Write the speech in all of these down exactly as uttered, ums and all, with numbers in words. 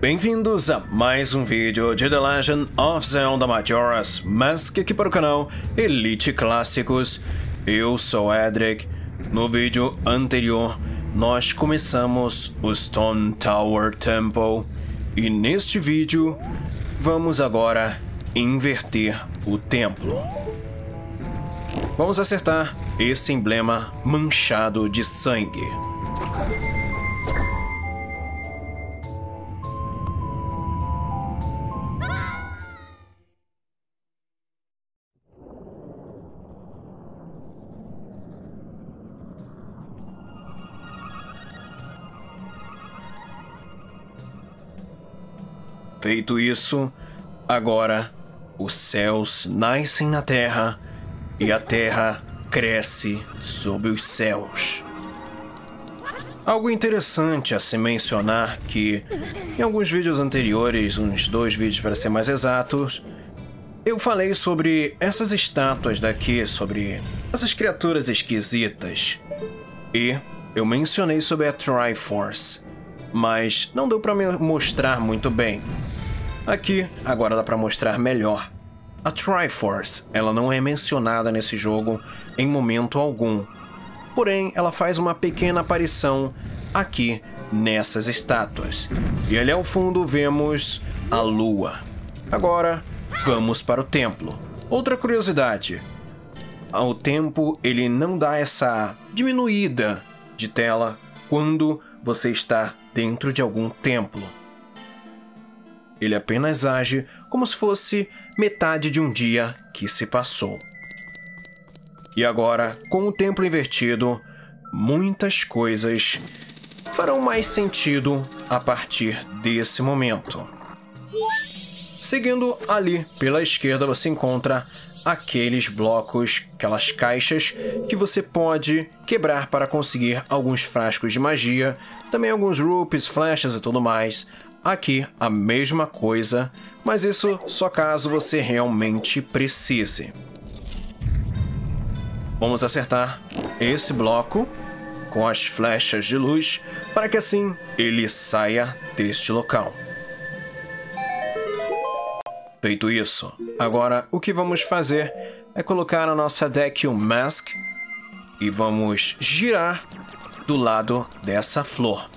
Bem-vindos a mais um vídeo de The Legend of Zelda Majora's Mask aqui para o canal Elite Clássicos. Eu sou Edrik. No vídeo anterior, nós começamos o Stone Tower Temple e neste vídeo vamos agora inverter o templo. Vamos acertar esse emblema manchado de sangue. Feito isso, agora os céus nascem na terra e a terra cresce sob os céus. Algo interessante a se mencionar que, em alguns vídeos anteriores, uns dois vídeos para ser mais exatos, eu falei sobre essas estátuas daqui, sobre essas criaturas esquisitas. E eu mencionei sobre a Triforce, mas não deu para me mostrar muito bem. Aqui, agora dá para mostrar melhor. A Triforce, ela não é mencionada nesse jogo em momento algum. Porém, ela faz uma pequena aparição aqui nessas estátuas. E ali ao fundo vemos a lua. Agora, vamos para o templo. Outra curiosidade. O tempo, ele não dá essa diminuída de tela quando você está dentro de algum templo. Ele apenas age como se fosse metade de um dia que se passou. E agora, com o templo invertido, muitas coisas farão mais sentido a partir desse momento. Seguindo ali pela esquerda, você encontra aqueles blocos, aquelas caixas que você pode quebrar para conseguir alguns frascos de magia, também alguns rupees, flechas e tudo mais. Aqui a mesma coisa, mas isso só caso você realmente precise. Vamos acertar esse bloco com as flechas de luz para que assim ele saia deste local. Feito isso, agora o que vamos fazer é colocar a nossa Deku Mask e vamos girar do lado dessa flor.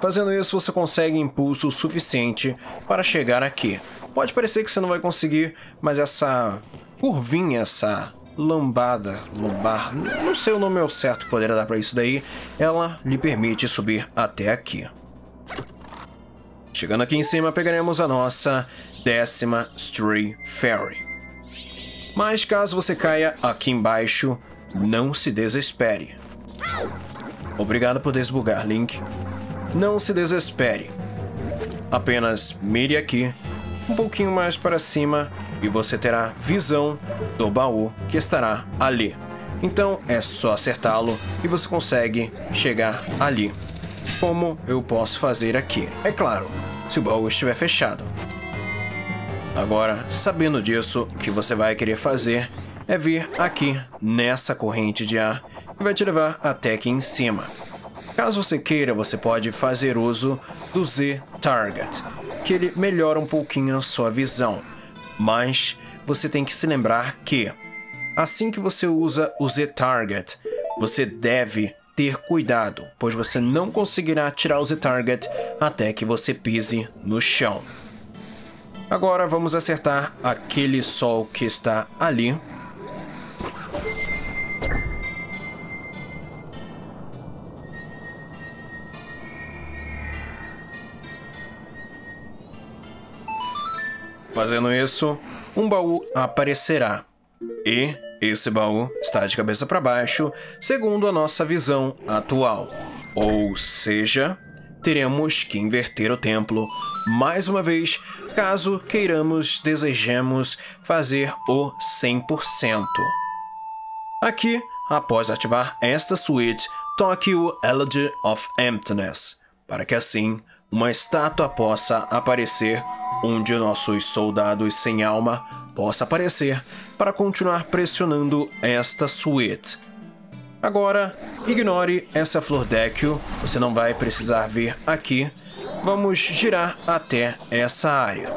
Fazendo isso, você consegue impulso suficiente para chegar aqui. Pode parecer que você não vai conseguir, mas essa curvinha, essa lambada, lombar, não sei o nome ao certo que poderia dar para isso daí, ela lhe permite subir até aqui. Chegando aqui em cima, pegaremos a nossa décima Stray Fairy. Mas caso você caia aqui embaixo, não se desespere. Obrigado por desbugar, Link. Não se desespere. Apenas mire aqui, um pouquinho mais para cima, e você terá visão do baú que estará ali. Então é só acertá-lo e você consegue chegar ali. Como eu posso fazer aqui? É claro, se o baú estiver fechado. Agora, sabendo disso, o que você vai querer fazer é vir aqui nessa corrente de ar e vai te levar até aqui em cima. Caso você queira, você pode fazer uso do Z-Target, que ele melhora um pouquinho a sua visão. Mas você tem que se lembrar que, assim que você usa o Z-Target, você deve ter cuidado, pois você não conseguirá tirar o Z-Target até que você pise no chão. Agora vamos acertar aquele sol que está ali. Fazendo isso, um baú aparecerá. E esse baú está de cabeça para baixo, segundo a nossa visão atual. Ou seja, teremos que inverter o templo mais uma vez, caso queiramos, desejemos fazer o cem por cento. Aqui, após ativar esta suíte, toque o Elegy of Emptiness, para que assim uma estátua possa aparecer onde nossos soldados sem alma possa aparecer para continuar pressionando esta suíte. Agora, ignore essa flor Deku, você não vai precisar vir aqui, vamos girar até essa área.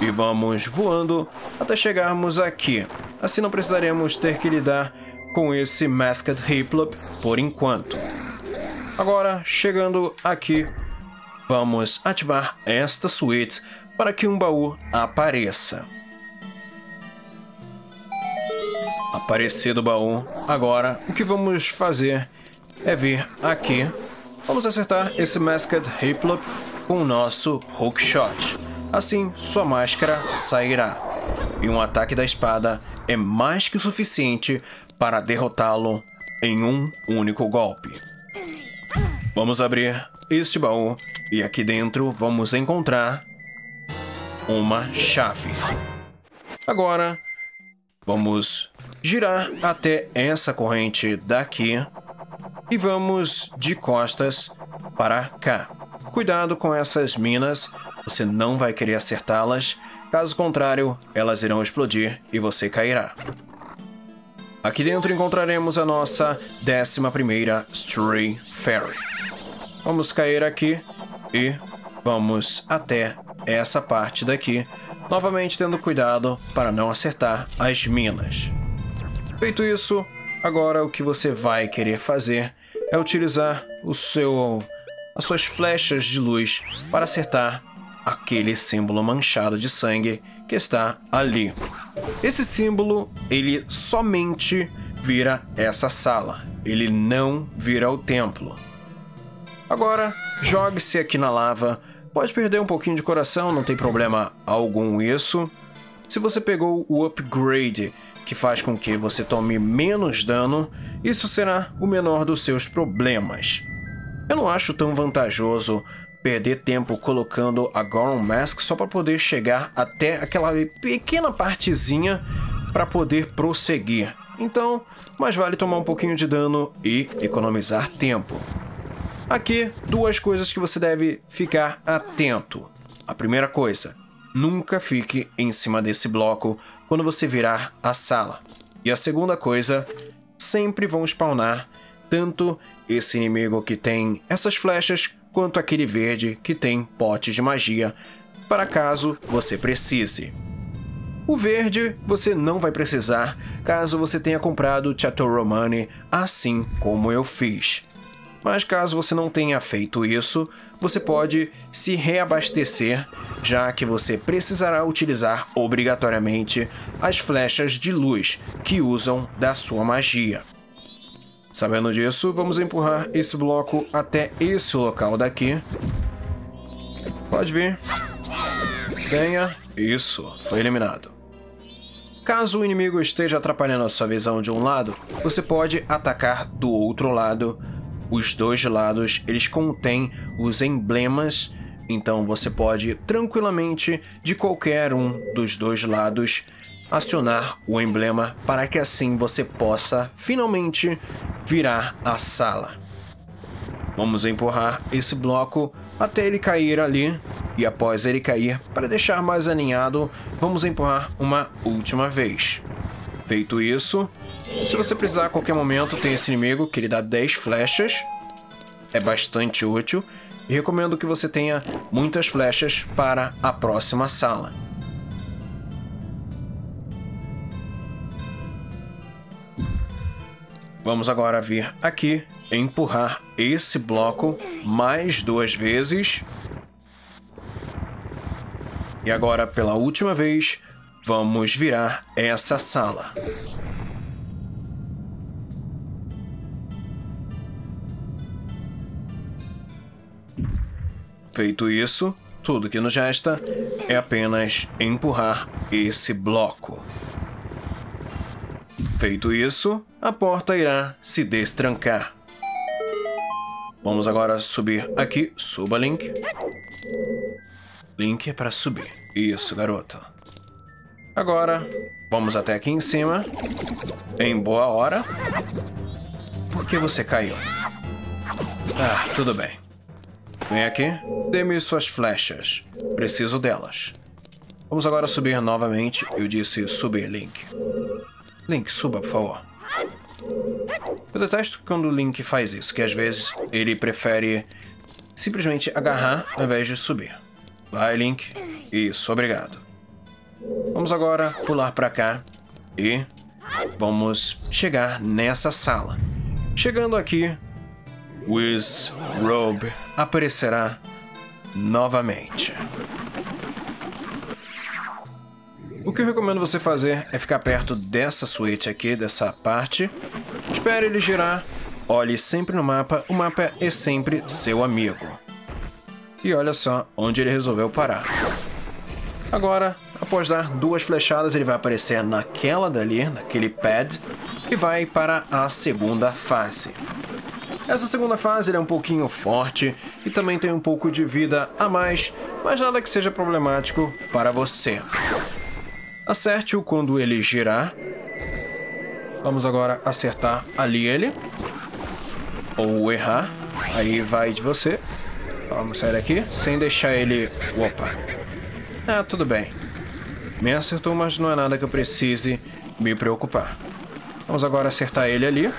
E vamos voando até chegarmos aqui. Assim não precisaremos ter que lidar com esse Masked Hiploop por enquanto. Agora, chegando aqui, vamos ativar esta suíte para que um baú apareça. Aparecido o baú, agora o que vamos fazer é vir aqui. Vamos acertar esse Masked Hiploop com o nosso Hookshot. Assim, sua máscara sairá. E um ataque da espada é mais que o suficiente para derrotá-lo em um único golpe. Vamos abrir este baú e aqui dentro vamos encontrar uma chave. Agora, vamos girar até essa corrente daqui e vamos de costas para cá. Cuidado com essas minas, você não vai querer acertá-las, caso contrário, elas irão explodir e você cairá. Aqui dentro encontraremos a nossa décima primeira Stray Fairy. Vamos cair aqui e vamos até essa parte daqui, novamente tendo cuidado para não acertar as minas. Feito isso, agora o que você vai querer fazer é utilizar o seu, as suas flechas de luz para acertar aquele símbolo manchado de sangue que está ali. Esse símbolo, ele somente vira essa sala, ele não vira o templo. Agora, jogue-se aqui na lava. Pode perder um pouquinho de coração, não tem problema algum isso. Se você pegou o upgrade, que faz com que você tome menos dano, isso será o menor dos seus problemas. Eu não acho tão vantajoso perder tempo colocando a Goron Mask só para poder chegar até aquela pequena partezinha para poder prosseguir. Então, mais vale tomar um pouquinho de dano e economizar tempo. Aqui, duas coisas que você deve ficar atento. A primeira coisa, nunca fique em cima desse bloco quando você virar a sala. E a segunda coisa, sempre vão spawnar tanto esse inimigo que tem essas flechas, quanto aquele verde que tem potes de magia, para caso você precise. O verde você não vai precisar caso você tenha comprado Chateau Romani, assim como eu fiz. Mas caso você não tenha feito isso, você pode se reabastecer, já que você precisará utilizar obrigatoriamente as flechas de luz que usam da sua magia. Sabendo disso, vamos empurrar esse bloco até esse local daqui. Pode vir. Venha. Isso, foi eliminado. Caso o inimigo esteja atrapalhando a sua visão de um lado, você pode atacar do outro lado. Os dois lados, eles contêm os emblemas, então você pode tranquilamente, de qualquer um dos dois lados, acionar o emblema para que assim você possa finalmente virar a sala. Vamos empurrar esse bloco até ele cair ali, e após ele cair, para deixar mais alinhado, vamos empurrar uma última vez. Feito isso, se você precisar a qualquer momento, tem esse inimigo que ele dá dez flechas. É bastante útil e recomendo que você tenha muitas flechas para a próxima sala. Vamos agora vir aqui, empurrar esse bloco mais duas vezes. E agora pela última vez, vamos virar essa sala. Feito isso, tudo que nos resta é apenas empurrar esse bloco. Feito isso, a porta irá se destrancar. Vamos agora subir aqui. Suba, Link. Link é para subir. Isso, garota. Agora, vamos até aqui em cima, em boa hora. Por que você caiu? Ah, tudo bem. Vem aqui, dê-me suas flechas. Preciso delas. Vamos agora subir novamente. Eu disse subir, Link. Link, suba, por favor. Eu detesto quando o Link faz isso, que às vezes ele prefere simplesmente agarrar ao invés de subir. Vai, Link. Isso, obrigado. Vamos agora pular pra cá e vamos chegar nessa sala. Chegando aqui, Wizrobe aparecerá novamente. O que eu recomendo você fazer é ficar perto dessa suíte aqui, dessa parte. Espere ele girar. Olhe sempre no mapa. O mapa é sempre seu amigo. E olha só onde ele resolveu parar. Agora, após dar duas flechadas, ele vai aparecer naquela dali, naquele pad, e vai para a segunda fase. Essa segunda fase ele é um pouquinho forte e também tem um pouco de vida a mais, mas nada que seja problemático para você. Acerte-o quando ele girar. Vamos agora acertar ali ele. Ou errar. Aí vai de você. Vamos sair daqui sem deixar ele... Opa. Ah, tudo bem. Me acertou, mas não é nada que eu precise me preocupar. Vamos agora acertar ele ali.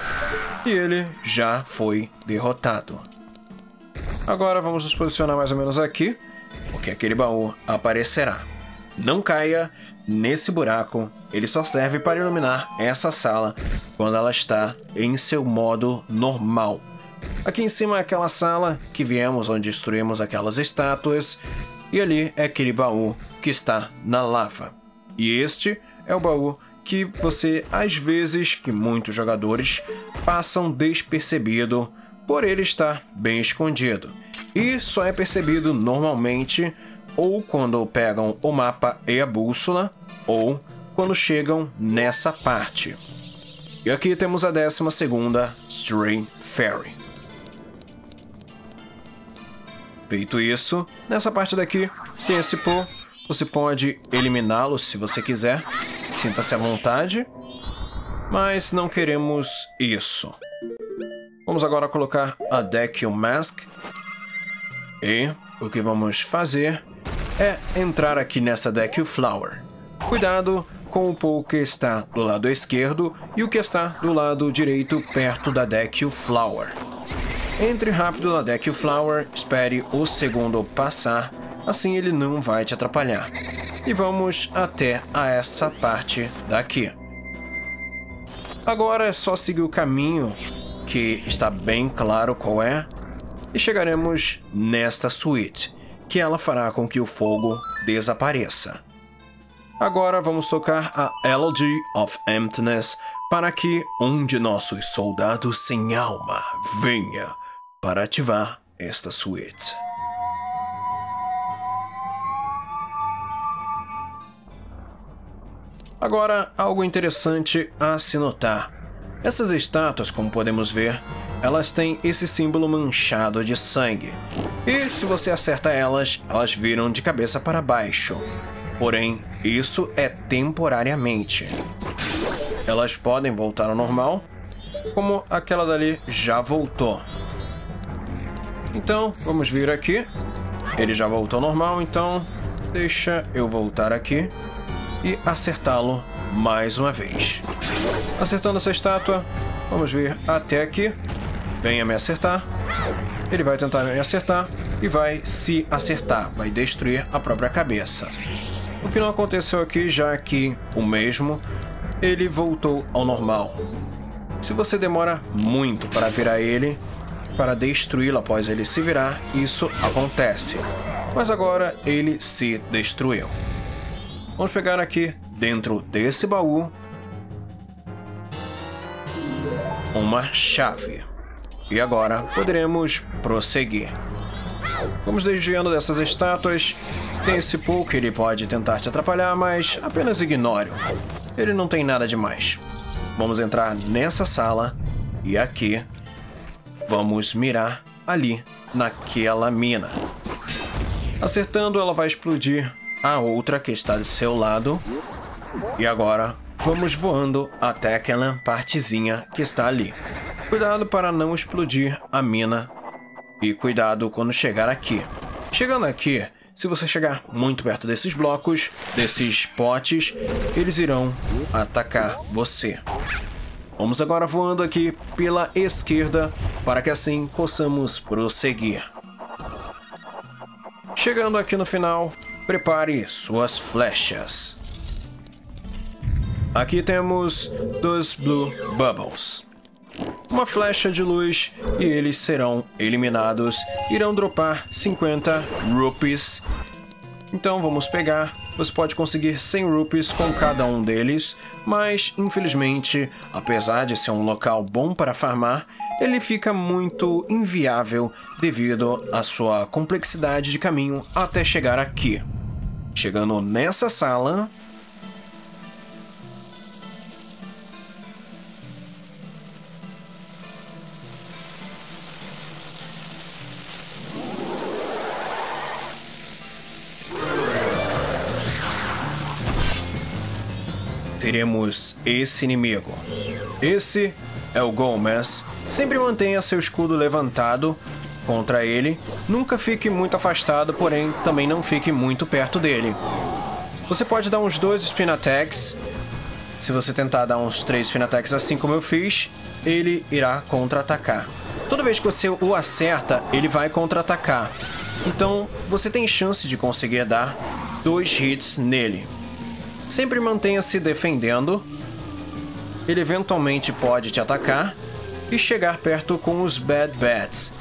E ele já foi derrotado. Agora vamos nos posicionar mais ou menos aqui, porque aquele baú aparecerá. Não caia nesse buraco, ele só serve para iluminar essa sala quando ela está em seu modo normal. Aqui em cima é aquela sala que viemos, onde destruímos aquelas estátuas, e ali é aquele baú que está na lava. E este é o baú que você, às vezes, que muitos jogadores passam despercebido por ele estar bem escondido. E só é percebido normalmente ou quando pegam o mapa e a bússola, ou quando chegam nessa parte. E aqui temos a décima segunda Stray Fairy. Feito isso, nessa parte daqui tem esse Poe. Você pode eliminá-lo se você quiser, sinta-se à vontade, mas não queremos isso. Vamos agora colocar a Deku Mask. E o que vamos fazer é entrar aqui nessa Deku Flower. Cuidado com o Poe que está do lado esquerdo e o que está do lado direito perto da Deku Flower. Entre rápido na Deku Flower, espere o segundo passar, assim ele não vai te atrapalhar. E vamos até a essa parte daqui. Agora é só seguir o caminho, que está bem claro qual é, e chegaremos nesta suíte, que ela fará com que o fogo desapareça. Agora vamos tocar a Elegy of Emptiness para que um de nossos soldados sem alma venha para ativar esta suíte. Agora, algo interessante a se notar. Essas estátuas, como podemos ver, elas têm esse símbolo manchado de sangue. E se você acerta elas, elas viram de cabeça para baixo. Porém, isso é temporariamente. Elas podem voltar ao normal, como aquela dali já voltou. Então, vamos vir aqui. Ele já voltou ao normal, então deixa eu voltar aqui e acertá-lo mais uma vez. Acertando essa estátua, vamos vir até aqui. Venha me acertar. Ele vai tentar me acertar e vai se acertar. Vai destruir a própria cabeça. O que não aconteceu aqui, já que o mesmo, ele voltou ao normal. Se você demora muito para virar ele, para destruí-lo após ele se virar, isso acontece. Mas agora ele se destruiu. Vamos pegar aqui, dentro desse baú, uma chave. E agora poderemos prosseguir. Vamos desviando dessas estátuas. Tem esse Poe que ele pode tentar te atrapalhar, mas apenas ignore-o. Ele não tem nada demais. Vamos entrar nessa sala e aqui vamos mirar ali naquela mina. Acertando, ela vai explodir a outra que está de seu lado. E agora vamos voando até aquela partezinha que está ali. Cuidado para não explodir a mina. E cuidado quando chegar aqui. Chegando aqui, se você chegar muito perto desses blocos, desses potes, eles irão atacar você. Vamos agora voando aqui pela esquerda, para que assim possamos prosseguir. Chegando aqui no final, prepare suas flechas. Aqui temos dois Blue Bubbles. Uma flecha de luz e eles serão eliminados. Irão dropar cinquenta rupees. Então vamos pegar. Você pode conseguir cem rupees com cada um deles, mas infelizmente, apesar de ser um local bom para farmar, ele fica muito inviável devido à sua complexidade de caminho até chegar aqui. Chegando nessa sala, teremos esse inimigo. Esse é o Gomess. Sempre mantenha seu escudo levantado contra ele. Nunca fique muito afastado, porém também não fique muito perto dele. Você pode dar uns dois spin attacks. Se você tentar dar uns três spin attacks, assim como eu fiz, ele irá contra-atacar. Toda vez que você o acerta, ele vai contra-atacar. Então você tem chance de conseguir dar dois hits nele. Sempre mantenha-se defendendo. Ele eventualmente pode te atacar e chegar perto com os Bad Bats.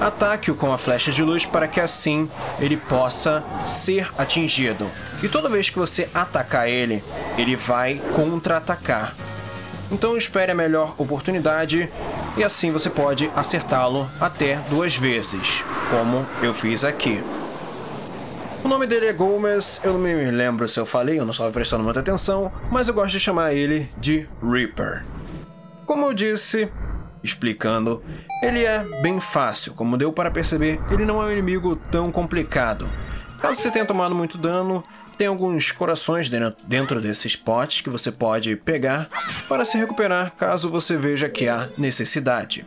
Ataque-o com a flecha de luz para que assim ele possa ser atingido. E toda vez que você atacar ele, ele vai contra-atacar. Então espere a melhor oportunidade e assim você pode acertá-lo até duas vezes, como eu fiz aqui. O nome dele é Gomess, eu não me lembro se eu falei, eu não estava prestando muita atenção, mas eu gosto de chamar ele de Reaper. Como eu disse, explicando, ele é bem fácil, como deu para perceber, ele não é um inimigo tão complicado. Caso você tenha tomado muito dano, tem alguns corações dentro desses potes que você pode pegar para se recuperar caso você veja que há necessidade.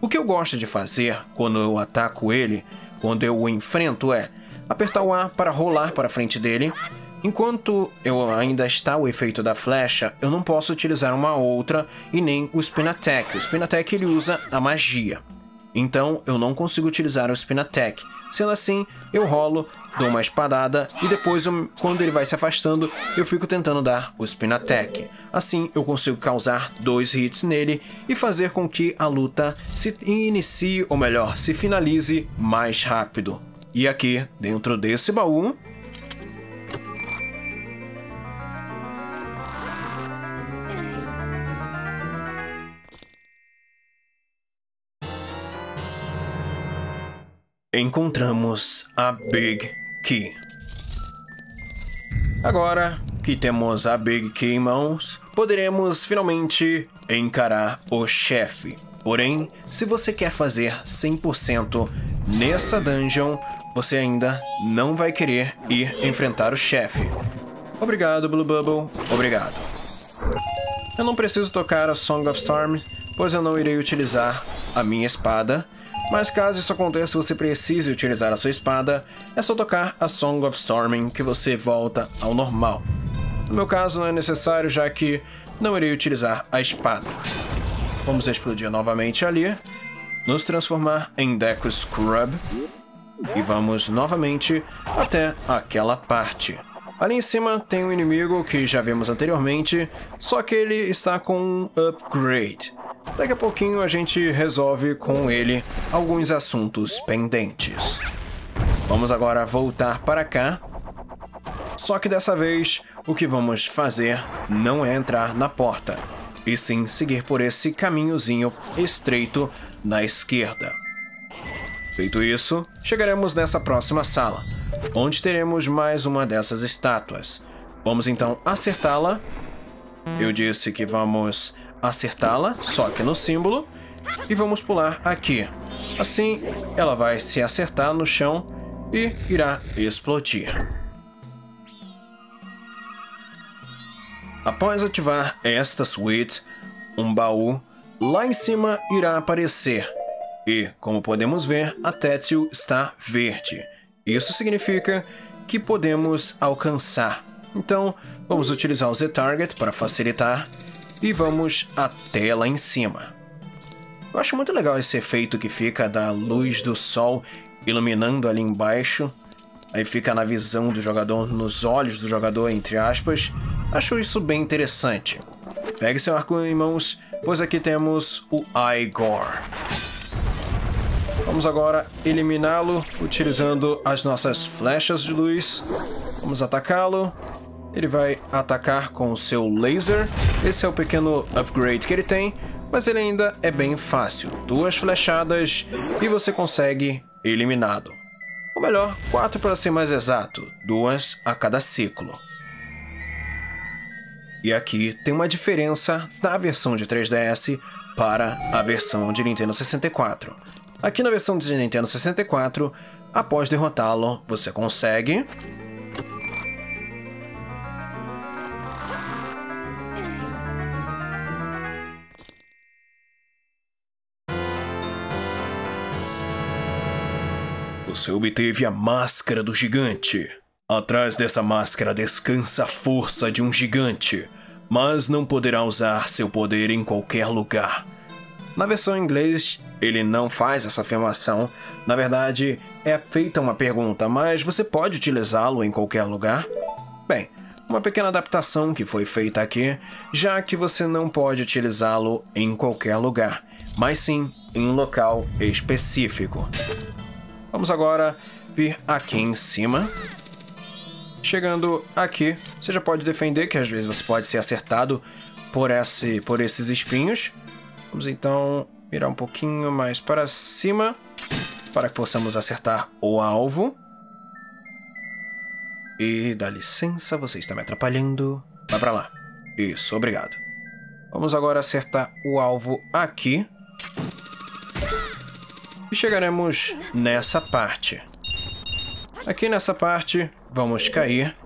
O que eu gosto de fazer quando eu ataco ele, quando eu o enfrento é apertar o A para rolar para frente dele. Enquanto eu ainda está o efeito da flecha, eu não posso utilizar uma outra e nem o Spin Attack. O Spin Attack ele usa a magia. Então eu não consigo utilizar o Spin Attack. Sendo assim, eu rolo, dou uma espadada e depois, eu, quando ele vai se afastando, eu fico tentando dar o Spin Attack. Assim eu consigo causar dois hits nele e fazer com que a luta se inicie, ou melhor, se finalize mais rápido. E aqui, dentro desse baú, encontramos a Big Key. Agora que temos a Big Key em mãos, poderemos finalmente encarar o chefe. Porém, se você quer fazer cem por cento nessa dungeon, você ainda não vai querer ir enfrentar o chefe. Obrigado, Blue Bubble. Obrigado. Eu não preciso tocar a Song of Storm, pois eu não irei utilizar a minha espada. Mas caso isso aconteça, você precise utilizar a sua espada, é só tocar a Song of Storming que você volta ao normal. No meu caso, não é necessário, já que não irei utilizar a espada. Vamos explodir novamente ali, nos transformar em Deco Scrub. E vamos novamente até aquela parte. Ali em cima tem um inimigo que já vimos anteriormente, só que ele está com um upgrade. Daqui a pouquinho a gente resolve com ele alguns assuntos pendentes. Vamos agora voltar para cá. Só que dessa vez o que vamos fazer não é entrar na porta, e sim seguir por esse caminhozinho estreito na esquerda. Feito isso, chegaremos nessa próxima sala, onde teremos mais uma dessas estátuas. Vamos então acertá-la. Eu disse que vamos acertá-la, só que no símbolo. E vamos pular aqui. Assim, ela vai se acertar no chão e irá explodir. Após ativar esta suíte, um baú lá em cima irá aparecer. E, como podemos ver, a Tetsu está verde. Isso significa que podemos alcançar. Então, vamos utilizar o Z-Target para facilitar e vamos até lá em cima. Eu acho muito legal esse efeito que fica da luz do sol iluminando ali embaixo. aí fica na visão do jogador, nos olhos do jogador, entre aspas. Achou isso bem interessante. Pegue seu arco em mãos, pois aqui temos o Eyegore. Vamos agora eliminá-lo utilizando as nossas flechas de luz. Vamos atacá-lo. Ele vai atacar com o seu laser. Esse é o pequeno upgrade que ele tem, mas ele ainda é bem fácil. Duas flechadas e você consegue eliminado. Ou melhor, quatro para ser mais exato. Duas a cada ciclo. E aqui tem uma diferença da versão de três D S para a versão de Nintendo sessenta e quatro. Aqui na versão de Nintendo sessenta e quatro, após derrotá-lo, você consegue... Você obteve a máscara do gigante. Atrás dessa máscara descansa a força de um gigante, mas não poderá usar seu poder em qualquer lugar. Na versão em inglês, ele não faz essa afirmação. Na verdade, é feita uma pergunta, mas você pode utilizá-lo em qualquer lugar? Bem, uma pequena adaptação que foi feita aqui, já que você não pode utilizá-lo em qualquer lugar, mas sim em um local específico. Vamos agora vir aqui em cima. Chegando aqui, você já pode defender, que às vezes você pode ser acertado por, esse, por esses espinhos. Vamos então virar um pouquinho mais para cima, para que possamos acertar o alvo. E dá licença, você está me atrapalhando. Vai para lá. Isso, obrigado. Vamos agora acertar o alvo aqui. E chegaremos nessa parte. Aqui nessa parte, vamos cair.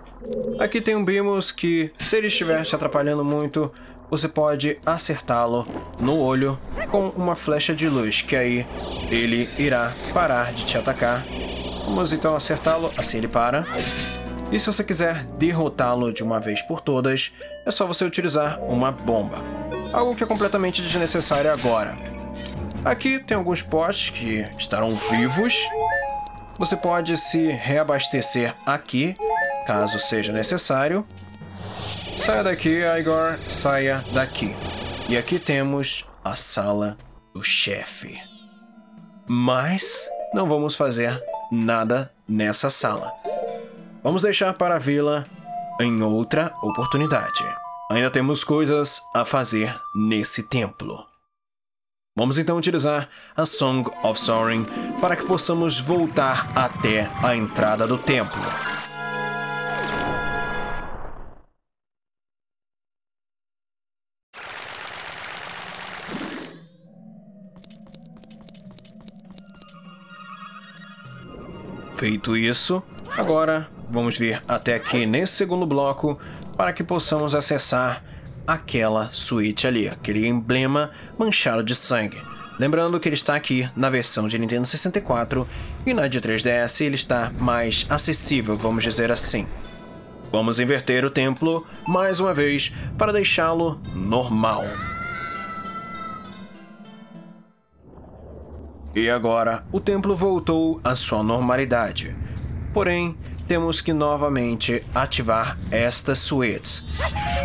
Aqui tem um Beamos que, se ele estiver te atrapalhando muito, você pode acertá-lo no olho com uma flecha de luz, que aí ele irá parar de te atacar. Vamos então acertá-lo, assim ele para. E se você quiser derrotá-lo de uma vez por todas, é só você utilizar uma bomba. Algo que é completamente desnecessário agora. Aqui tem alguns potes que estarão vivos. Você pode se reabastecer aqui, caso seja necessário. Saia daqui, Eyegore, saia daqui. E aqui temos a sala do chefe. Mas não vamos fazer nada nessa sala. Vamos deixar para a vila em outra oportunidade. Ainda temos coisas a fazer nesse templo. Vamos então utilizar a Song of Soaring para que possamos voltar até a entrada do templo. Feito isso, agora vamos vir até aqui nesse segundo bloco para que possamos acessar aquela suíte ali, aquele emblema manchado de sangue. Lembrando que ele está aqui na versão de Nintendo sessenta e quatro e na de três D S ele está mais acessível, vamos dizer assim. Vamos inverter o templo mais uma vez para deixá-lo normal. E agora o templo voltou à sua normalidade. Porém, temos que novamente ativar estas suítes.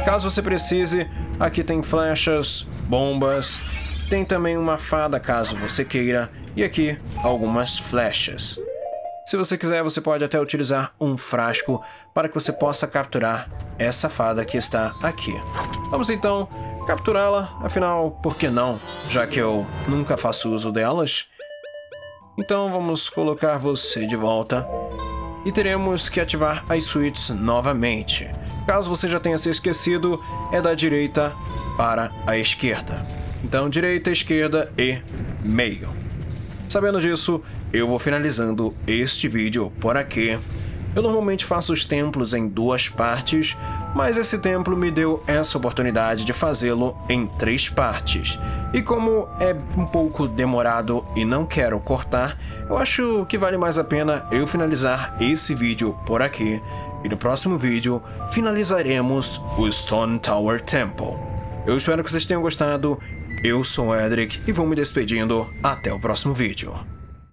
Caso você precise, aqui tem flechas, bombas, tem também uma fada caso você queira, e aqui algumas flechas. Se você quiser, você pode até utilizar um frasco para que você possa capturar essa fada que está aqui. Vamos então capturá-la, afinal, por que não? Já que eu nunca faço uso delas. Então vamos colocar você de volta. E teremos que ativar as suítes novamente. Caso você já tenha se esquecido, é da direita para a esquerda. Então, direita, esquerda e meio. Sabendo disso, eu vou finalizando este vídeo por aqui. Eu normalmente faço os templos em duas partes, mas esse templo me deu essa oportunidade de fazê-lo em três partes. E como é um pouco demorado e não quero cortar, eu acho que vale mais a pena eu finalizar esse vídeo por aqui. E no próximo vídeo, finalizaremos o Stone Tower Temple. Eu espero que vocês tenham gostado. Eu sou o Edrik e vou me despedindo. Até o próximo vídeo.